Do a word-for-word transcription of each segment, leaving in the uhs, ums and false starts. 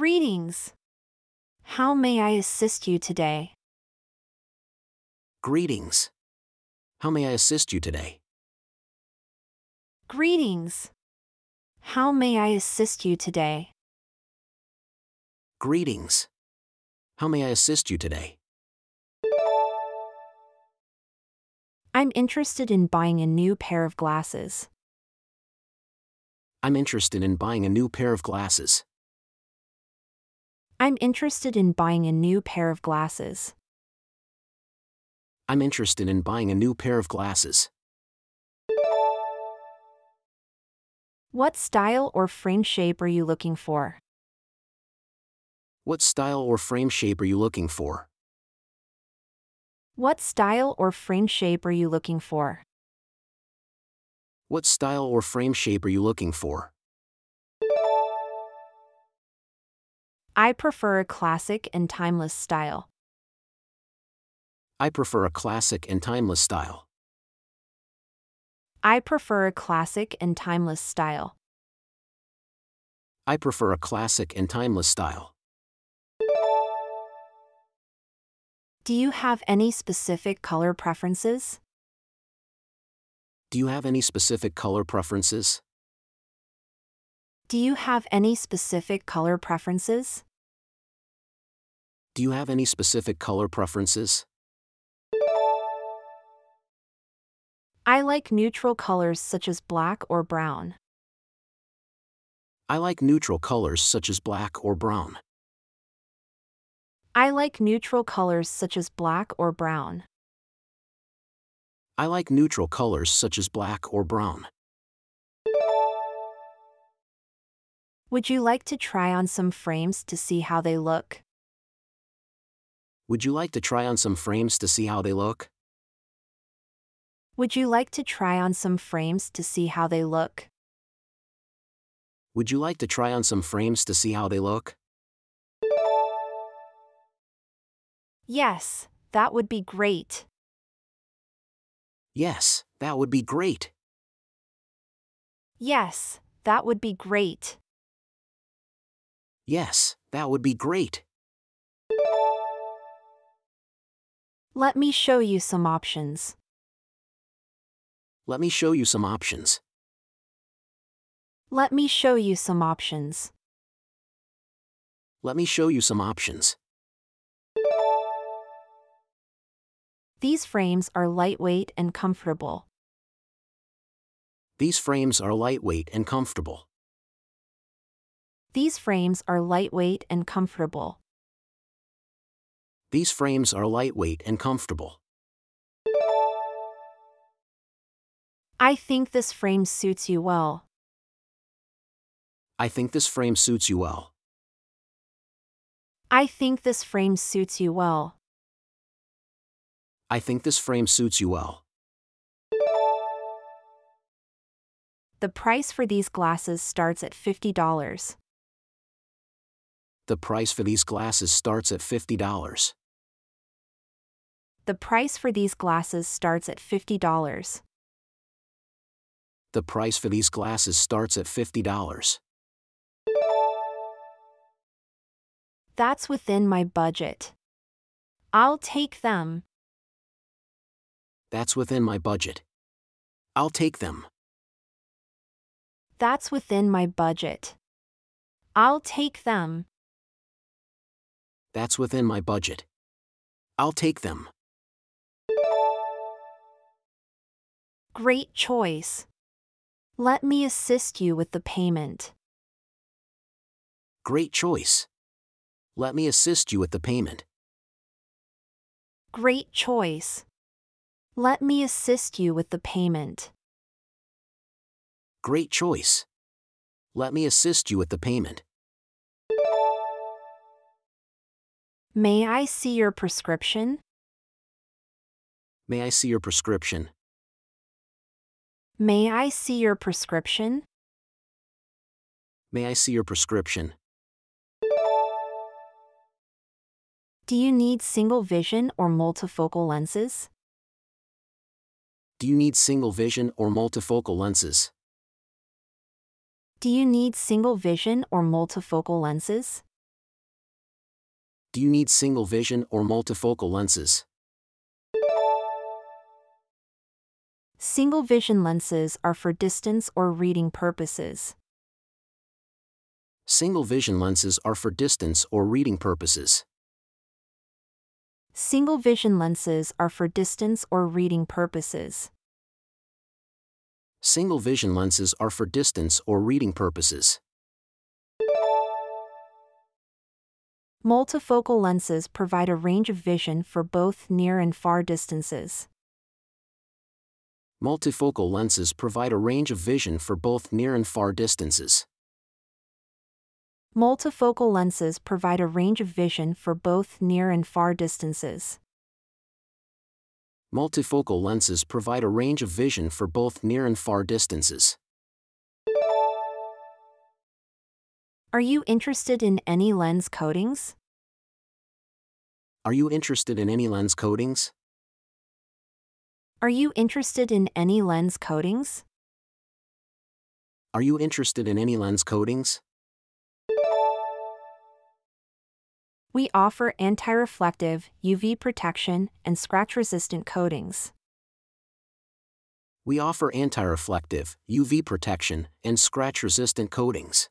Greetings. How may I assist you today? Greetings. How may I assist you today? Greetings. How may I assist you today? Greetings. How may I assist you today? I'm interested in buying a new pair of glasses. I'm interested in buying a new pair of glasses. I'm interested in buying a new pair of glasses. I'm interested in buying a new pair of glasses. What style or frame shape are you looking for? What style or frame shape are you looking for? What style or frame shape are you looking for? What style or frame shape are you looking for? I prefer a classic and timeless style. I prefer a classic and timeless style. I prefer a classic and timeless style. I prefer a classic and timeless style. Do you have any specific color preferences? Do you have any specific color preferences? Do you have any specific color preferences? Do you have any specific color preferences? I like neutral colors such as black or brown. I like neutral colors such as black or brown. I like neutral colors such as black or brown. I like neutral colors such as black or brown. Would you like to try on some frames to see how they look? Would you like to try on some frames to see how they look? Would you like to try on some frames to see how they look? Would you like to try on some frames to see how they look? Yes, that would be great. Yes, that would be great. Yes, that would be great. Yes, that would be great. Let me show you some options. Let me show you some options. Let me show you some options. Let me show you some options. These frames are lightweight and comfortable. These frames are lightweight and comfortable. These frames are lightweight and comfortable. These frames are lightweight and comfortable. I think this frame suits you well. I think this frame suits you well. I think this frame suits you well. I think this frame suits you well. The price for these glasses starts at fifty dollars. The price for these glasses starts at fifty dollars. The price for these glasses starts at fifty dollars. The price for these glasses starts at fifty dollars. That's within my budget. I'll take them. That's within my budget. I'll take them. That's within my budget. I'll take them. That's within my budget. I'll take them. Great choice. Let me assist you with the payment. Great choice. Let me assist you with the payment. Great choice. Let me assist you with the payment. Great choice. Let me assist you with the payment. May I see your prescription? May I see your prescription? May I see your prescription? May I see your prescription? Do you need single vision or multifocal lenses? Do you need single vision or multifocal lenses? Do you need single vision or multifocal lenses? Do you need single vision or multifocal lenses? Single vision lenses are for distance or reading purposes. Single vision lenses are for distance or reading purposes. Single vision lenses are for distance or reading purposes. Single vision lenses are for distance or reading purposes. Multifocal lenses provide a range of vision for both near and far distances. Multifocal lenses provide a range of vision for both near and far distances. Multifocal lenses provide a range of vision for both near and far distances. Multifocal lenses provide a range of vision for both near and far distances. Are you interested in any lens coatings? Are you interested in any lens coatings? Are you interested in any lens coatings? Are you interested in any lens coatings? We offer anti-reflective, U V protection, and scratch-resistant coatings. We offer anti-reflective, U V protection, and scratch-resistant coatings.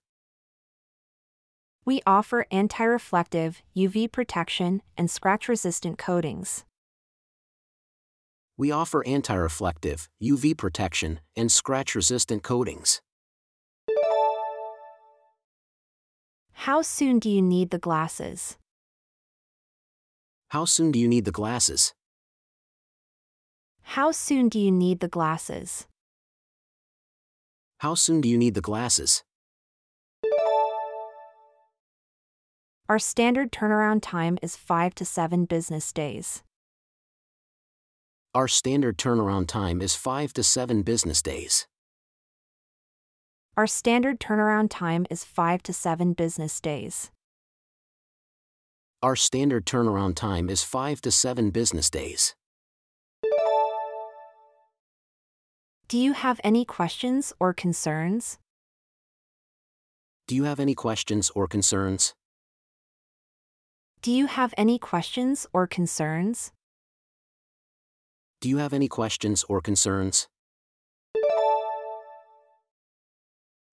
We offer anti-reflective, U V protection, and scratch-resistant coatings. We offer anti-reflective, U V protection, and scratch-resistant coatings. How soon do you need the glasses? How soon do you need the glasses? How soon do you need the glasses? How soon do you need the glasses? Our standard turnaround time is five to seven business days. Our standard turnaround time is five to seven business days. Our standard turnaround time is five to seven business days. Our standard turnaround time is five to seven business days. Do you have any questions or concerns? Do you have any questions or concerns? Do you have any questions or concerns? Do you have any questions or concerns?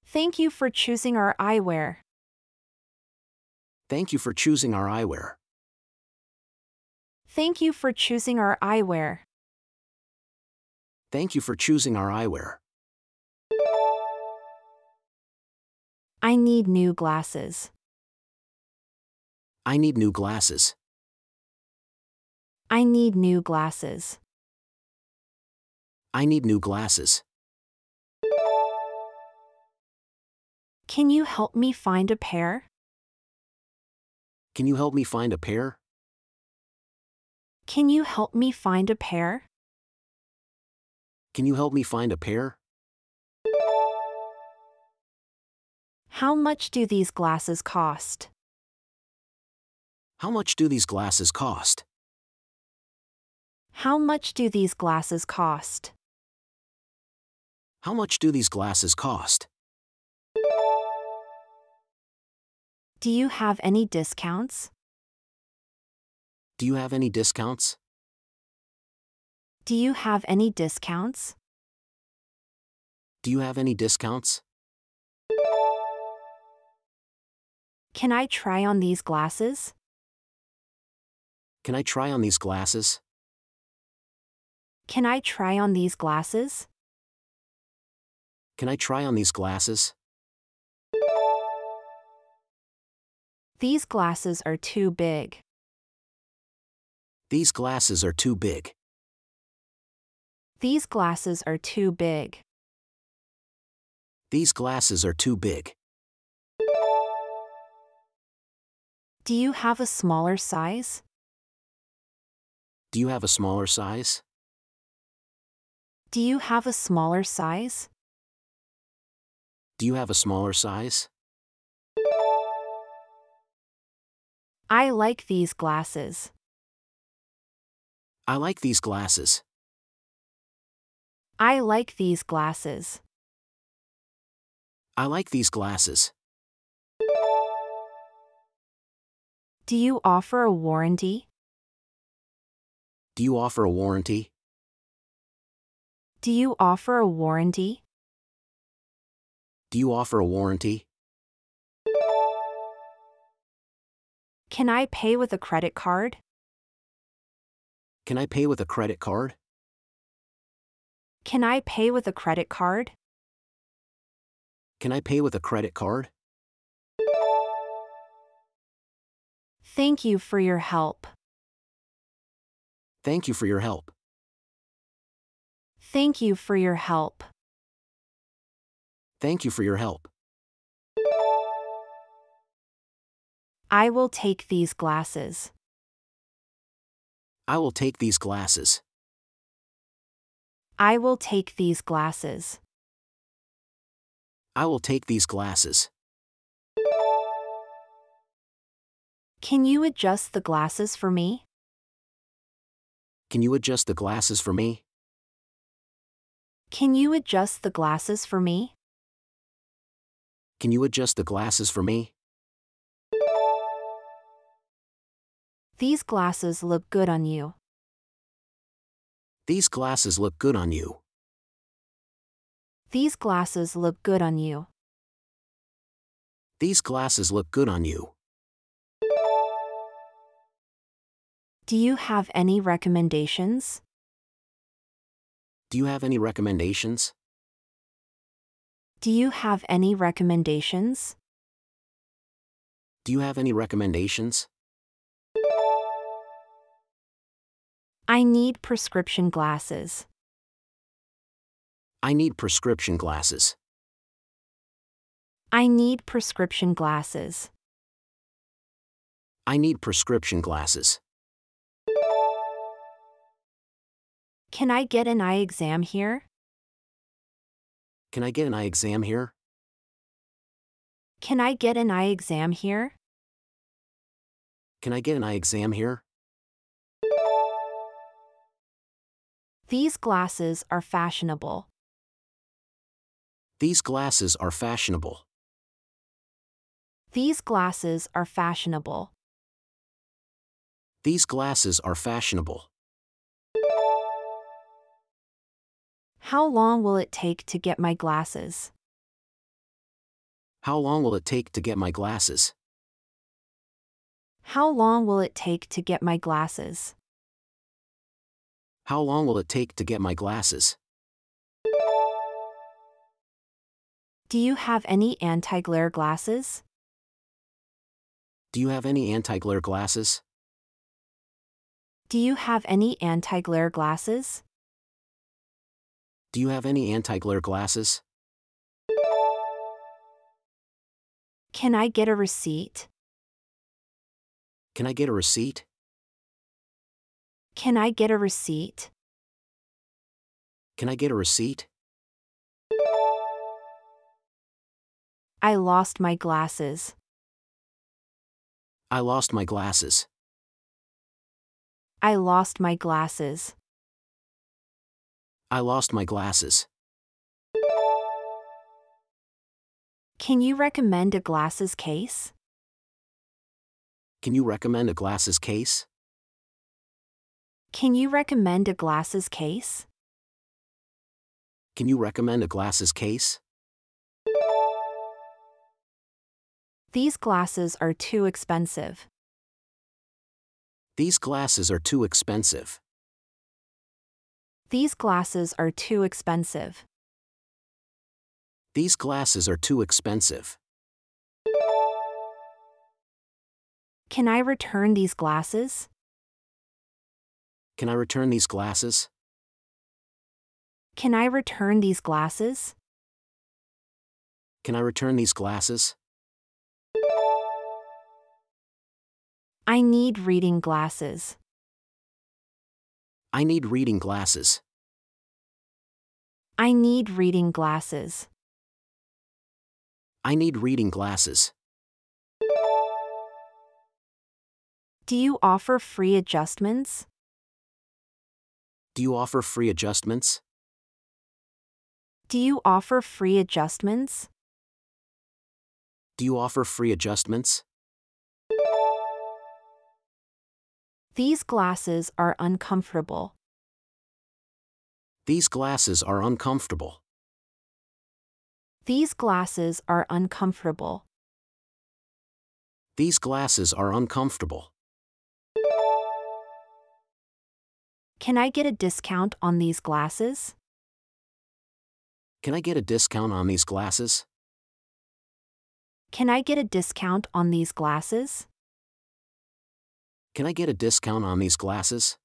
Thank you for choosing our eyewear. Thank you for choosing our eyewear. Thank you for choosing our eyewear. Thank you for choosing our eyewear. I need new glasses. I need new glasses. I need new glasses. I need new glasses. Can you help me find a pair? Can you help me find a pair? Can you help me find a pair? Can you help me find a pair? How much do these glasses cost? How much do these glasses cost? How much do these glasses cost? How much do these glasses cost? Do you have any discounts? Do you have any discounts? Do you have any discounts? Do you have any discounts? Can I try on these glasses? Can I try on these glasses? Can I try on these glasses? Can I try on these glasses? These glasses are too big. These glasses are too big. These glasses are too big. These glasses are too big. Do you have a smaller size? Do you have a smaller size? Do you have a smaller size? Do you have a smaller size? I like these glasses. I like these glasses. I like these glasses. I like these glasses. Do you offer a warranty? Do you offer a warranty? Do you offer a warranty? Do you offer a warranty? Can I pay with a credit card? Can I pay with a credit card? Can I pay with a credit card? Can I pay with a credit card? Thank you for your help. Thank you for your help. Thank you for your help. Thank you for your help. I will take these glasses. I will take these glasses. I will take these glasses. I will take these glasses. Can you adjust the glasses for me? Can you adjust the glasses for me? Can you adjust the glasses for me? Can you adjust the glasses for me? These glasses look good on you. These glasses look good on you. These glasses look good on you. These glasses look good on you. Do you have any recommendations? Do you have any recommendations? Do you have any recommendations? Do you have any recommendations? I need prescription glasses. I need prescription glasses. I need prescription glasses. I need prescription glasses. Can I get an eye exam here? Can I get an eye exam here? Can I get an eye exam here? Can I get an eye exam here? These glasses are fashionable. These glasses are fashionable. These glasses are fashionable. These glasses are fashionable. How long will it take to get my glasses? How long will it take to get my glasses? How long will it take to get my glasses? How long will it take to get my glasses? Do you have any anti-glare glasses? Do you have any anti-glare glasses? Do you have any anti-glare glasses? Do you have any anti-glare glasses? Can I get a receipt? Can I get a receipt? Can I get a receipt? Can I get a receipt? I lost my glasses. I lost my glasses. I lost my glasses. I lost my glasses. Can you recommend a glasses case? Can you recommend a glasses case? Can you recommend a glasses case? Can you recommend a glasses case? These glasses are too expensive. These glasses are too expensive. These glasses are too expensive. These glasses are too expensive. Can I return these glasses? Can I return these glasses? Can I return these glasses? Can I return these glasses? I need reading glasses. I need reading glasses. I need reading glasses. I need reading glasses. Do you offer free adjustments? Do you offer free adjustments? Do you offer free adjustments? Do you offer free adjustments? These glasses are uncomfortable. These glasses are uncomfortable. These glasses are uncomfortable. These glasses are uncomfortable. Can I get a discount on these glasses? Can I get a discount on these glasses? Can I get a discount on these glasses? Can I get a discount on these glasses?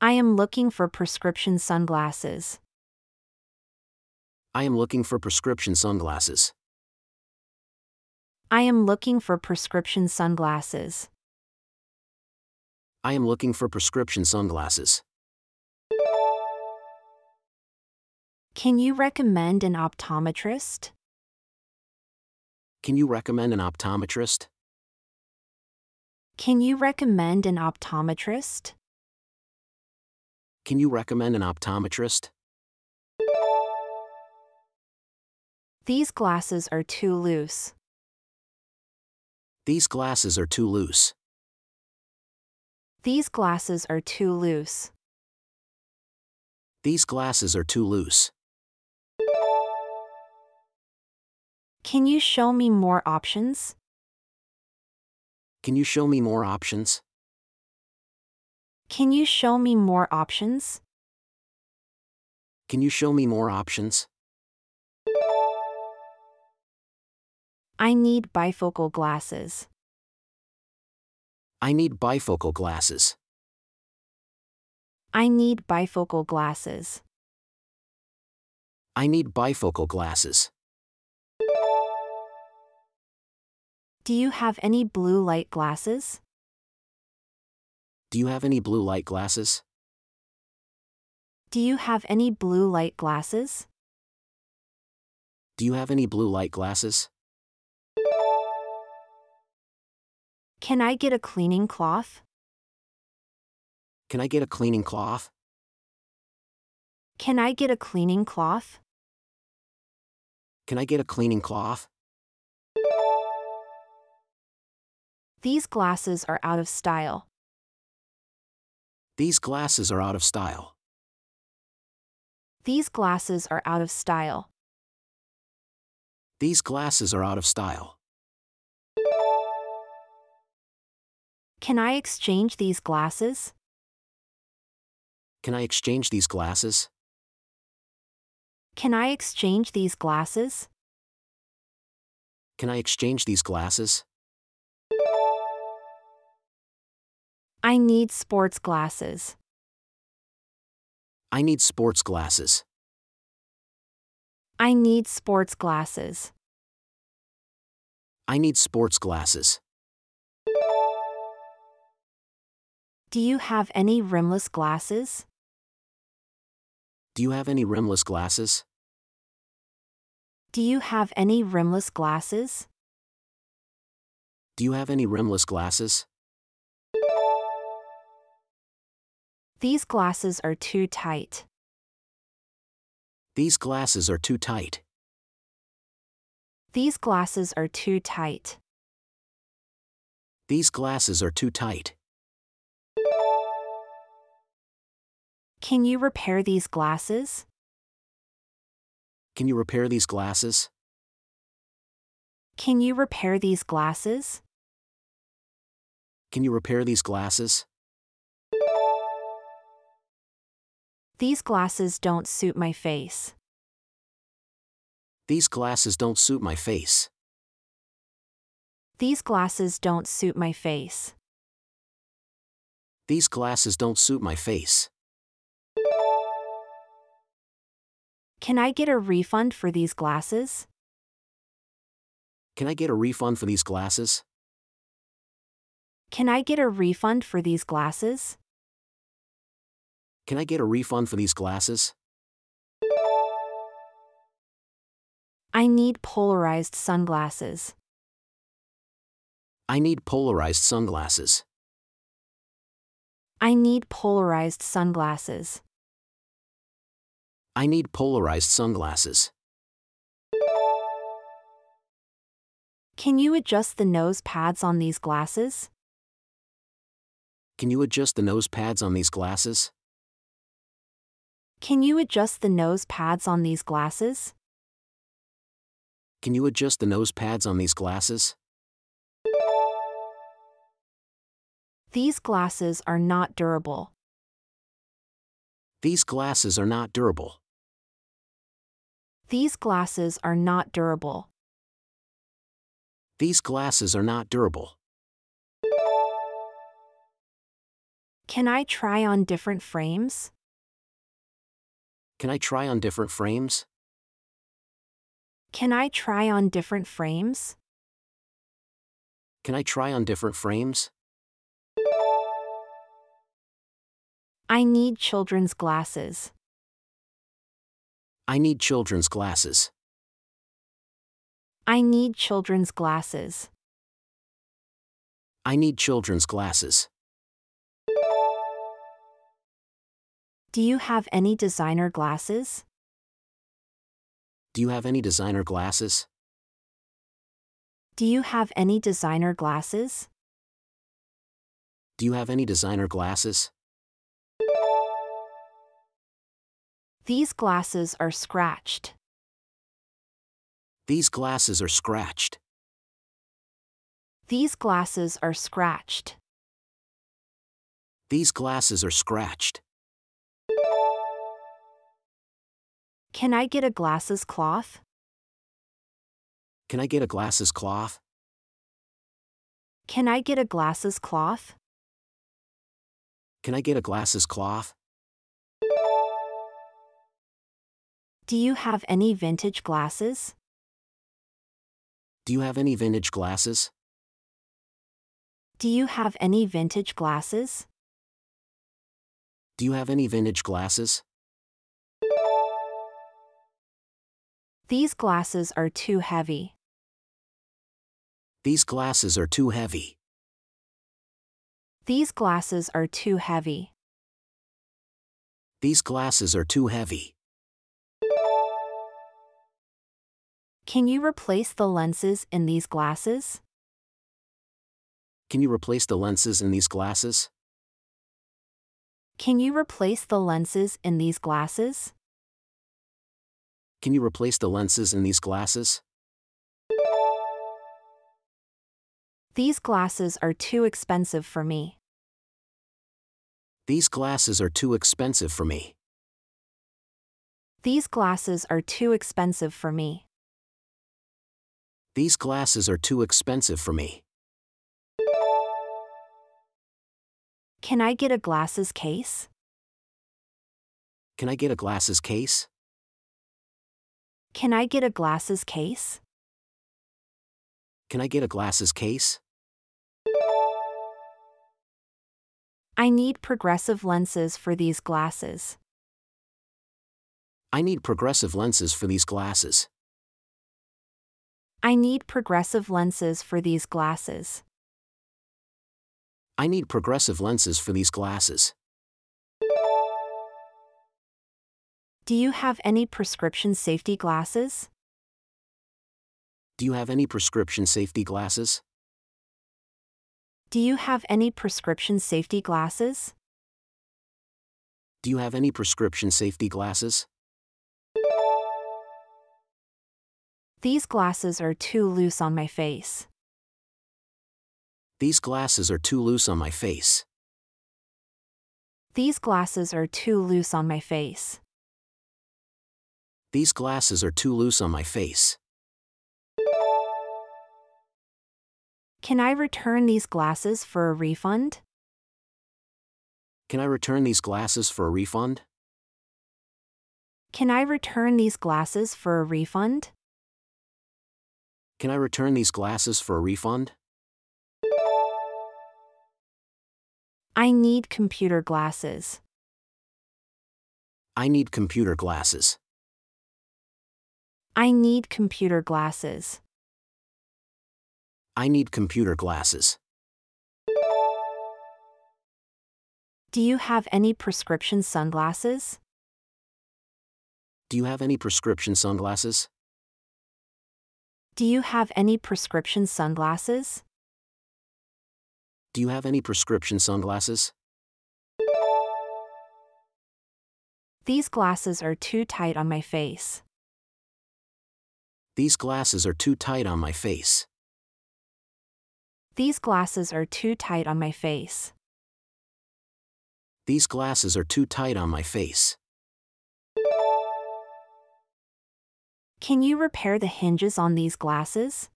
I am looking for prescription sunglasses. I am looking for prescription sunglasses. I am looking for prescription sunglasses. I am looking for prescription sunglasses. Can you recommend an optometrist? Can you recommend an optometrist? Can you recommend an optometrist? Can you recommend an optometrist? These glasses are too loose. These glasses are too loose. These glasses are too loose. These glasses are too loose. Can you show me more options? Can you show me more options? Can you show me more options? Can you show me more options? I need bifocal glasses. I need bifocal glasses. I need bifocal glasses. I need bifocal glasses. Do you have any blue light glasses? Do you have any blue light glasses? Do you have any blue light glasses? Do you have any blue light glasses? Can I get a cleaning cloth? Can I get a cleaning cloth? Can I get a cleaning cloth? Can I get a cleaning cloth? These glasses are out of style. These glasses are out of style. These glasses are out of style. These glasses are out of style. Can I exchange these glasses? Can I exchange these glasses? Can I exchange these glasses? Can I exchange these glasses? I need sports glasses. I need sports glasses. I need sports glasses. I need sports glasses. Do you have any rimless glasses? Do you have any rimless glasses? Do you have any rimless glasses? Do you have any rimless glasses? These glasses are too tight. These glasses are too tight. These glasses are too tight. These glasses are too tight. Can you repair these glasses? Can you repair these glasses? Can you repair these glasses? Can you repair these glasses? These glasses don't suit my face. These glasses don't suit my face. These glasses don't suit my face. These glasses don't suit my face. Can I get a refund for these glasses? Can I get a refund for these glasses? Can I get a refund for these glasses? Can I get a refund for these glasses? I need polarized sunglasses. I need polarized sunglasses. I need polarized sunglasses. I need polarized sunglasses. Can you adjust the nose pads on these glasses? Can you adjust the nose pads on these glasses? Can you adjust the nose pads on these glasses? Can you adjust the nose pads on these glasses? These glasses are not durable. These glasses are not durable. These glasses are not durable. These glasses are not durable. Can I try on different frames? Can I try on different frames? Can I try on different frames? Can I try on different frames? I need children's glasses. I need children's glasses. I need children's glasses. I need children's glasses. Do you have any designer glasses? Do you have any designer glasses? Do you have any designer glasses? Do you have any designer glasses? These glasses are scratched. These glasses are scratched. These glasses are scratched. These glasses are scratched. Can I get a glasses cloth? Can I get a glasses cloth? Can I get a glasses cloth? Can I get a glasses cloth? Do you have any vintage glasses? Do you have any vintage glasses? Do you have any vintage glasses? Do you have any vintage glasses? These glasses are too heavy. These glasses are too heavy. These glasses are too heavy. These glasses are too heavy. Can you replace the lenses in these glasses? Can you replace the lenses in these glasses? Can you replace the lenses in these glasses? Can you replace the lenses in these glasses? These glasses are too expensive for me. These glasses are too expensive for me. These glasses are too expensive for me. These glasses are too expensive for me. Can I get a glasses case? Can I get a glasses case? Can I get a glasses case? Can I get a glasses case? I need progressive lenses for these glasses. I need progressive lenses for these glasses. I need progressive lenses for these glasses. I need progressive lenses for these glasses. Do you have any prescription safety glasses? Do you have any prescription safety glasses? Do you have any prescription safety glasses? Do you have any prescription safety glasses? These glasses are too loose on my face. These glasses are too loose on my face. These glasses are too loose on my face. These glasses are too loose on my face. Can I return these glasses for a refund? Can I return these glasses for a refund? Can I return these glasses for a refund? Can I return these glasses for a refund? I need computer glasses. I need computer glasses. I need computer glasses. I need computer glasses. Do you have any prescription sunglasses? Do you have any prescription sunglasses? Do you have any prescription sunglasses? Do you have any prescription sunglasses? These glasses are too tight on my face. These glasses are too tight on my face. These glasses are too tight on my face. These glasses are too tight on my face. Can you repair the hinges on these glasses?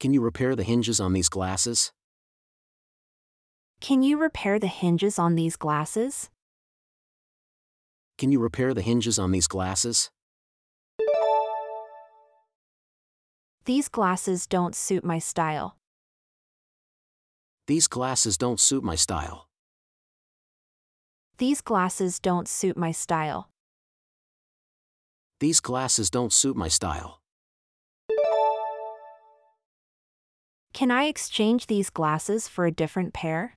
Can you repair the hinges on these glasses? Can you repair the hinges on these glasses? Can you repair the hinges on these glasses? These glasses don't suit my style. These glasses don't suit my style. These glasses don't suit my style. These glasses don't suit my style. Can I exchange these glasses for a different pair?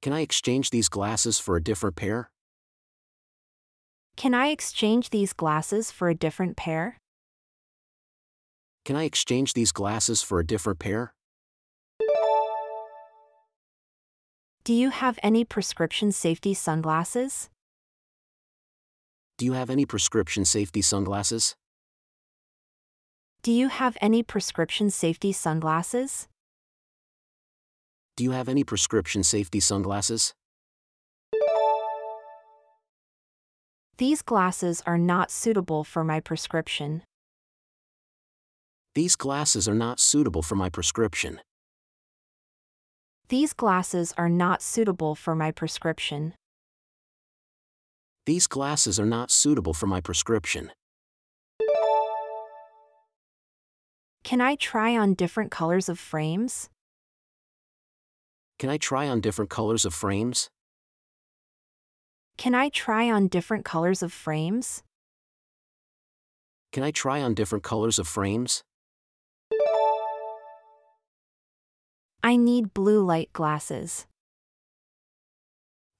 Can I exchange these glasses for a different pair? Can I exchange these glasses for a different pair? Can I exchange these glasses for a different pair? Do you have any prescription safety sunglasses? Do you have any prescription safety sunglasses? Do you have any prescription safety sunglasses? Do you have any prescription safety sunglasses? These glasses are not suitable for my prescription. These glasses are not suitable for my prescription. These glasses are not suitable for my prescription. These glasses are not suitable for my prescription. Can I try on different colors of frames? Can I try on different colors of frames? Can I try on different colors of frames? Can I try on different colors of frames? I need blue light glasses.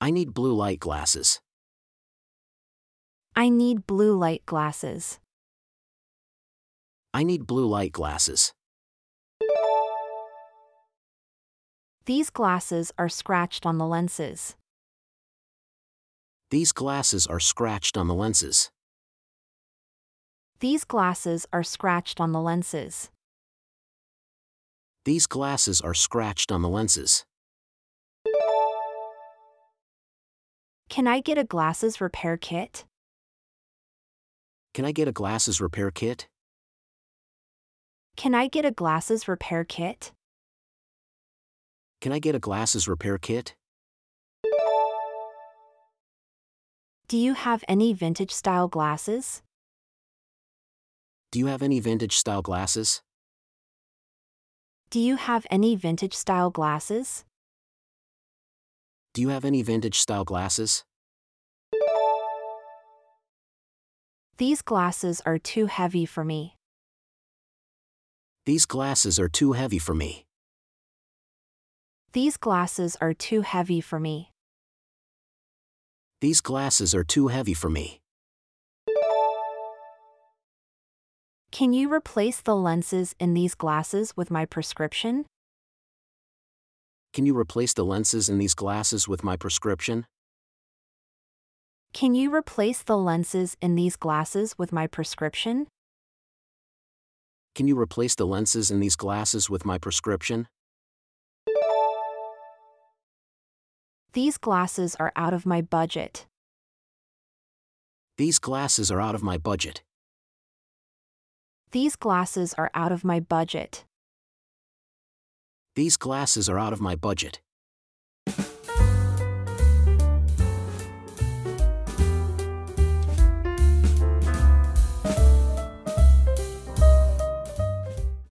I need blue light glasses. I need blue light glasses. I need blue light glasses. These glasses are scratched on the lenses. These glasses are scratched on the lenses. These glasses are scratched on the lenses. These glasses are scratched on the lenses. Can I get a glasses repair kit? Can I get a glasses repair kit? Can I get a glasses repair kit? Can I get a glasses repair kit? Do you have any vintage style glasses? Do you have any vintage style glasses? Do you have any vintage style glasses? Do you have any vintage style glasses? These glasses are too heavy for me. These glasses are too heavy for me. These glasses are too heavy for me. These glasses are too heavy for me. Can you replace the lenses in these glasses with my prescription? Can you replace the lenses in these glasses with my prescription? Can you replace the lenses in these glasses with my prescription? Can you replace the lenses in these glasses with my prescription? These glasses are out of my budget. These glasses are out of my budget. These glasses are out of my budget. These glasses are out of my budget.